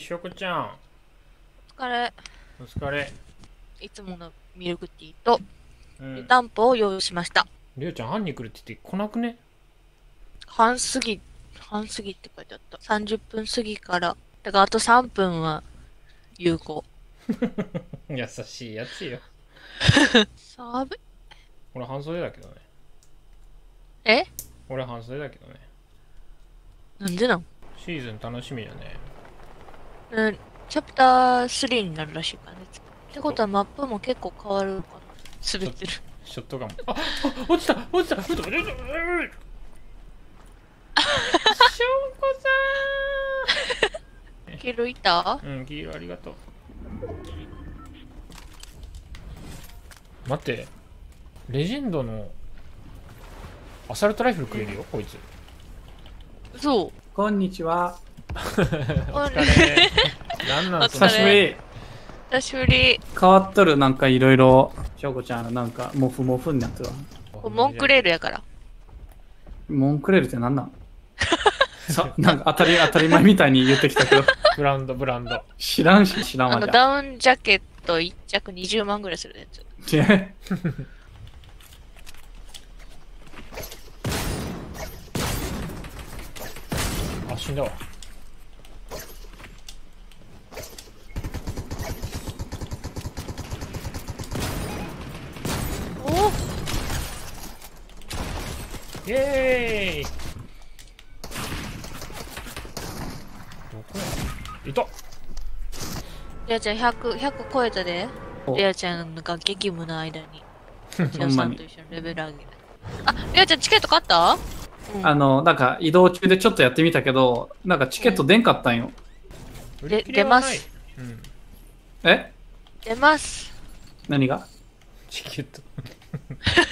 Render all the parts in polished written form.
しょこちゃん。お疲れ。お疲れ。いつものミルクティーと、ダンプを用意しました。りょうちゃん、班に来るって言って来なくね？半過ぎって書いてあった。30分過ぎから。だからあと3分は有効。優しいやつよ。寒い。俺半袖だけどね。え？俺半袖だけどね。なんでなん？シーズン楽しみだね。うん、チャプター3になるらしいからね。ってことはマップも結構変わるのかな。滑ってる。ショットガン。あ、落ちた落ちた。ショウコさーん。黄色いた？うん、黄色ありがとう。待って、レジェンドのアサルトライフルくれるよ、こいつ。そう。こんにちは。お疲れ。なんなん久しぶり。久しぶり。変わっとる、なんかいろいろ。しょうこちゃん、なんかモフモフになってるわ。モンクレールやから。モンクレールってなんなん？なんか当たり前みたいに言ってきたけど。ブランド。知らんわ。あのダウンジャケット1着20万ぐらいするやつ。あ、死んだわ。おイエーイ。どこやいたレアちゃん100超えたで。レアちゃんが激務の間にレアさんと一緒にレベル上げる。あ、レアちゃんチケット買った？なんか移動中でちょっとやってみたけど、なんかチケット出んかったんよ。出ます。え？出ます。何が？チケット。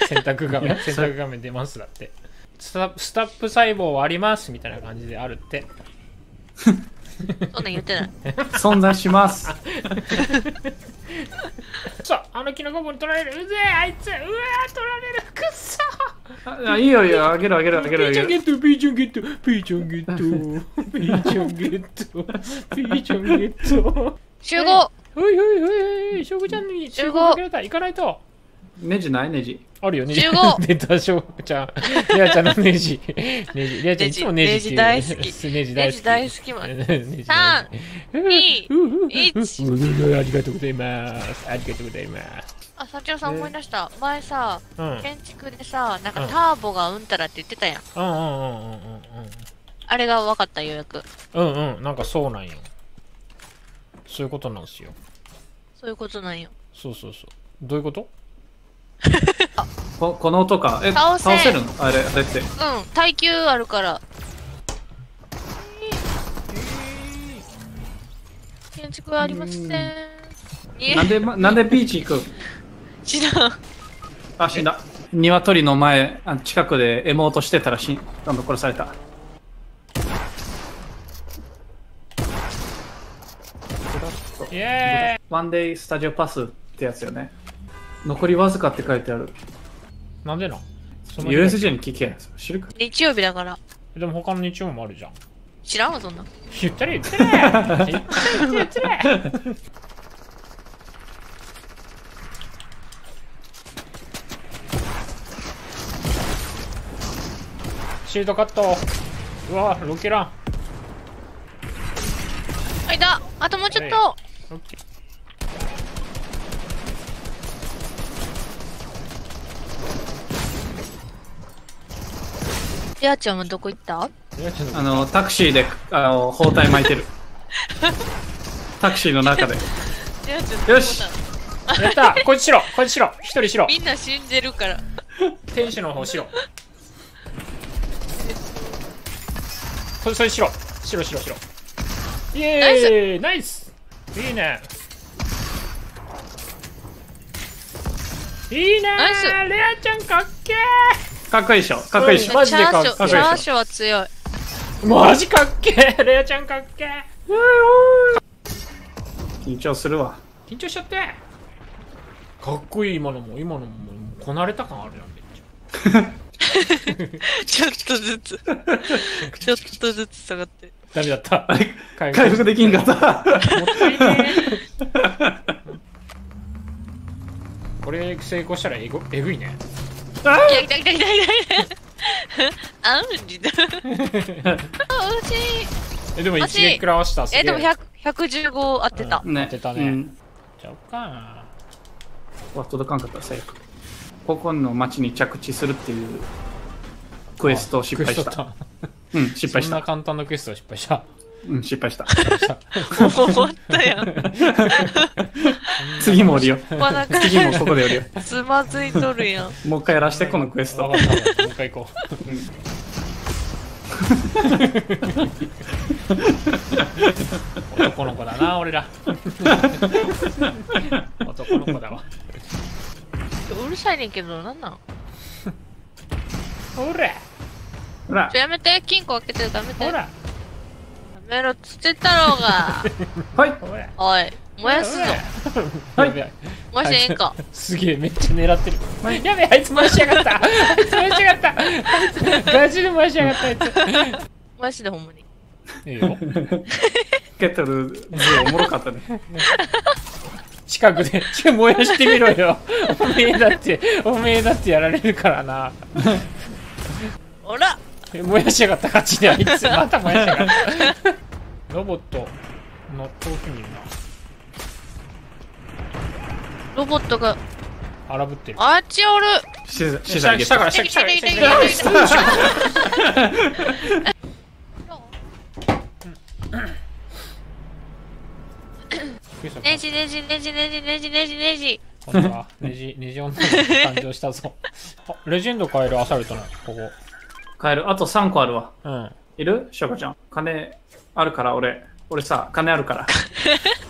選択画面出ますだって。スタップ細胞はありますみたいな感じであるって。そんなん言ってない。存在します。そう、あのキノコ棒に取られる。うぜえ、あいつ。うわー、取られる。くっそー。あ、いいよいいよ、あげる。ピーチョンゲット。集合。おい、しょうこちゃんに集合かけられた。行かないと。ネジない？ネジ。あるよ、ネジ。出た、しょうこちゃん。レアちゃんのネジ。レアちゃんいつもネジ大好き。ネジ大好きも。3、2、1。ありがとうございます。あ、さちおさん思い出した。前さ、建築でさ、なんかターボがうんたらって言ってたやん。あれが分かった、ようやく。なんかそうなんよ。そういうことなんよ。そう。どういうこと？この音か。え、倒せるのあれって。耐久あるから。建築はありません。なんでビーチ行く？死んだ。あ、死んだ。鶏の前、近くで獲もうとしてたらどんどん殺された。イエーイ！ワンデイスタジオパスってやつよね。残りわずかって書いてある。なんでなん ?USJ に聞け。知るか。日曜日だから。でも他の日曜もあるじゃん。知らんわ、そんな。言ってる。シートカット。うわ、ロケラン。あいた。あともうちょっと。レアちゃんはどこ行った？タクシーで包帯巻いてる。タクシーの中で。よしやった。こいつしろ。一人しろ。みんな死んでるから。天使の方しろ。それしろ。イエーイ。ナイス。いいね。レアちゃんかっけー。かっこいいでしょ。マジでかっこいいでしょ。チャーショーは強い。マジかっけえ。レアちゃんかっけえ。緊張するわ。緊張しちゃって。かっこいい。今のもこなれた感あるやん。ちょっとずつ下がって。ダメだった。回復できんかった。これ成功したらえぐいね。ああ。来た来た来た来た。あんりだ。惜しい。えでも一撃食らわした。えでも115当てた。当てたね。じゃあか。わ届かんかった最悪。ここの町に着地するっていうクエストを失敗した。うん、失敗した。そんな簡単なクエストは失敗した。うん、失敗した。終わったやん。次も降りよ。次もここで降りよ。つまずいとるやん。もう一回やらして、このクエスト。もう一回行こう。男の子だな、俺ら。男の子だわ。うるさいねんけど、なんなんほらほらやめて、金庫開けてる、やめてほらやめろ、つってたろうがはいおい、燃やすぞはい燃やしてええかすげえ、めっちゃ狙ってるやべえ、あいつ燃やしやがったあいつ燃やしやがったあいつガチで燃やしやがったあいつ燃やしでほんまにいいよケットル、おもろかったね近くで、燃やしてみろよおめえだって、おめえだってやられるからなおら燃やしやがった勝ちであいつまた燃やしやがったロボット乗っとう気にいるなロボットが荒ぶってるあっちおる下から下からネジネジネジネジネジネジネジ今度はネジ女が誕生したぞレジェンドカエルアサルトなここ買えるあと3個あるわ。うん。いる？しょこちゃん。金あるから俺。俺さ、金あるから。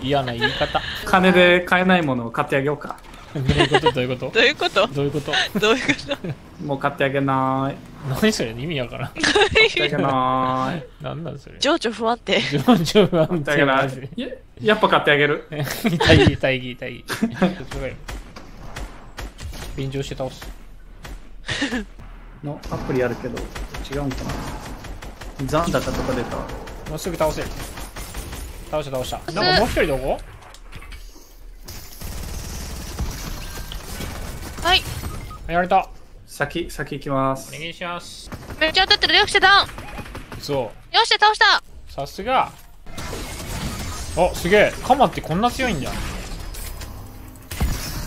嫌な言い方。金で買えないものを買ってあげようか。どういうことどういうことどういうことどういうことどういうこともう買ってあげなーい。何それ意味やから。買ってあげなーい。何なんそれ情緒不安定。情緒不安定。やっぱ買ってあげる。大義。便乗して倒す。のアプリあるけど違うんかな残高とか出たもうすぐ倒せる倒したなんかもう一人どこはいやられた先行きますお願いしますめっちゃ当たってるよくしてダウンそうよして倒したさすがあすげえカマってこんな強いんだ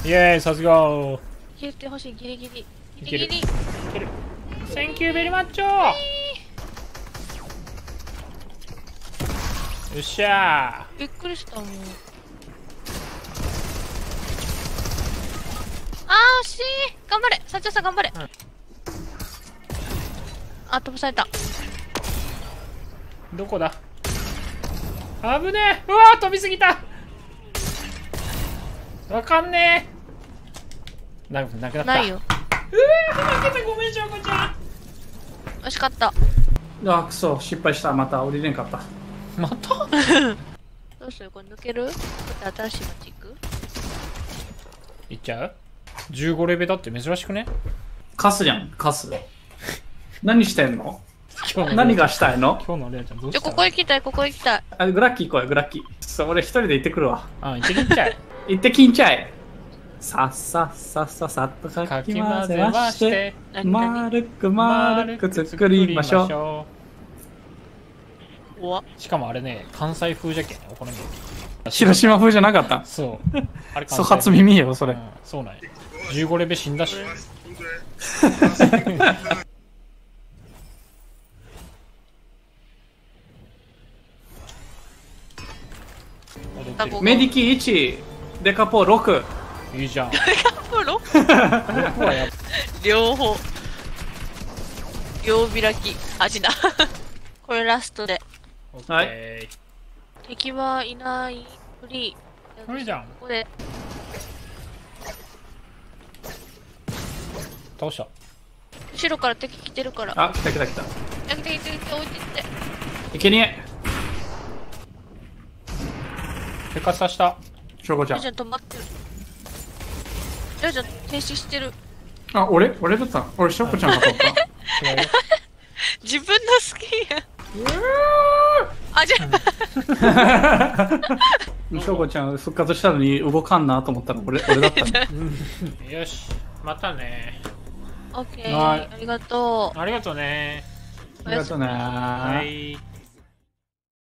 イエーイさすがー消えてほしいギリギリセンキューベリマッチョよっしゃーびっくりしたもうあー惜しい頑張れ社長さん頑張れ、うん、あ飛ばされたどこだ危ねえうわー飛びすぎたわかんねえなくなったないようわー負けたごめんしょうこちゃん惜しかったあくそ失敗したまた降りれんかったまたどうするこれ抜ける新しい街行く行っちゃう15レベルだって珍しくねカスじゃんカス何してんの何がしたいの今日のレアちゃんどうしたのここ行きたいあグラッキー行こうよグラッキーそ俺一人で行ってくるわあ行ってきんちゃい行ってきんちゃいさっとかき混ぜましてまるく作りましょうしかもあれね関西風じゃけんお好み焼き広島風じゃなかったそうあれ初耳よそれ、うん、そうなんや15レベ死んだしメディキ1デカポ6いいじゃん。両方。両開き、味だ。これラストで。はい。敵はいない。フリー。これじゃん。ここで。倒した。後ろから敵来てるから。あ、来た。来た、置いてって。いけにえ。手かさした。しょうこちゃん。止まってる。レアちゃん停止してるあ、俺だった俺、しょこちゃんが取った自分の好きやうあ、じゃあしょうこちゃん復活したのに動かんなと思ったら俺だったね。よし、またね。オッケー、ありがとう。ありがとうね。ありがとうね。はい。